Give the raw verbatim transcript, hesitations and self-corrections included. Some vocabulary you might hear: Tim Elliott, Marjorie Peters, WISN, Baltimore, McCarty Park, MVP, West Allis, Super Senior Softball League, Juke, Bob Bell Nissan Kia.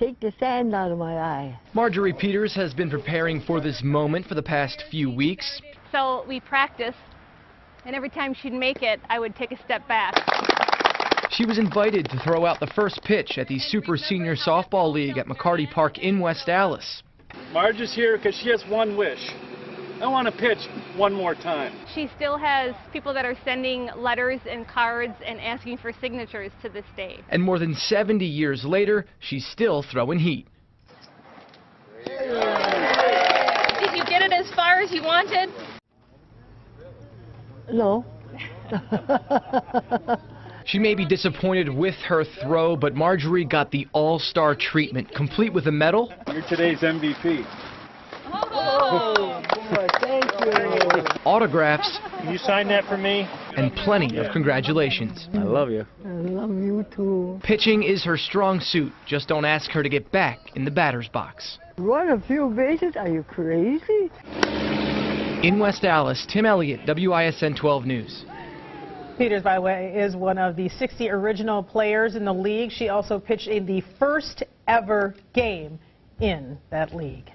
take the sand out of my eye. Marjorie Peters has been preparing for this moment for the past few weeks. So we practiced, and every time she'd make it, I would take a step back. She was invited to throw out the first pitch at the Super Senior Softball League at McCarty Park in West Allis. Marge is here because she has one wish. I want to pitch one more time. She still has people that are sending letters and cards and asking for signatures to this day. And more than seventy years later, she's still throwing heat. Did you get it as far as you wanted? No. She may be disappointed with her throw, but Marjorie got the all-star treatment, complete with a medal. You're today's M V P. Oh, boy, thank you. Autographs. Can you sign that for me? And plenty of congratulations. I love you. I love you, too. Pitching is her strong suit. Just don't ask her to get back in the batter's box. Run a few bases? Are you crazy? In West Allis, Tim Elliott, W I S N twelve News. Peters, by the way, is one of the sixty original players in the league. She also pitched in the first ever game in that league.